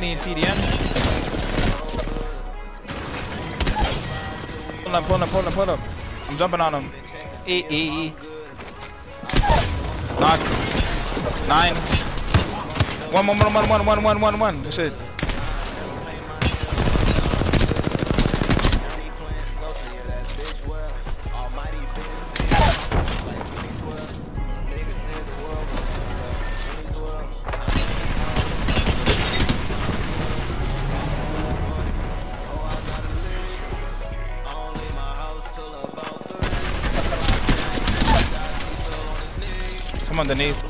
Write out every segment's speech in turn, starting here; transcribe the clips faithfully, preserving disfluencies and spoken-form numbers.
twenty in T D M. Pull up, pull up, pull up, pull up. I'm jumping on him. E E E. Knock. Nine. One, one, one, one, one, one, one, one, one. That's it. Come underneath.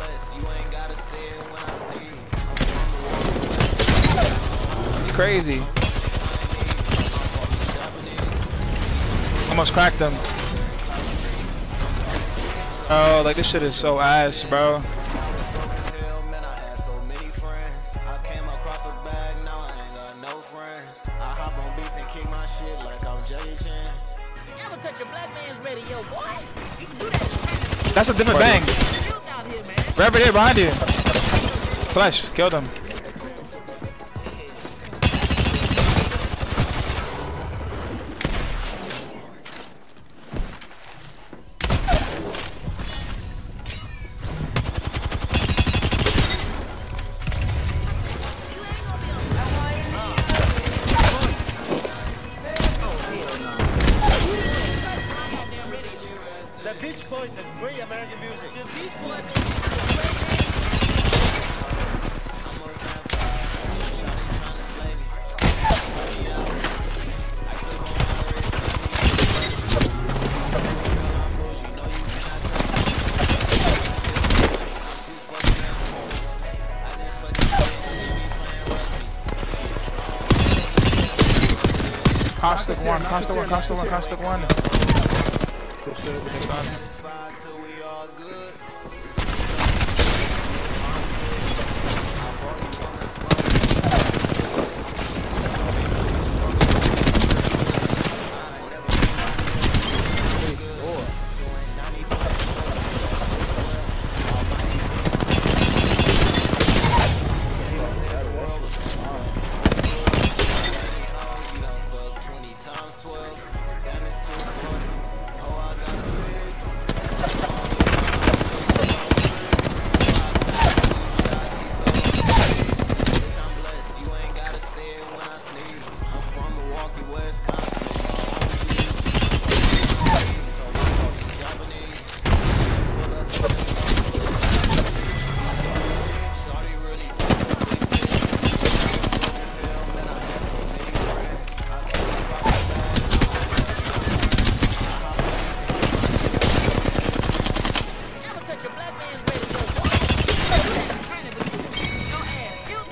You crazy. Almost cracked them. Oh, like this shit is so ass, bro. That's a different bang. Right there behind you. Flash, killed him. The Beach Boys and free American music. The Beach Boys and Caustic one, caustic one, caustic one, caustic one.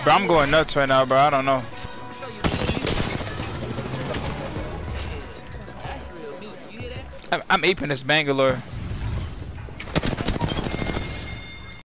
Bro, I'm going nuts right now, bro. I don't know. I'm, I'm aping this Bangalore.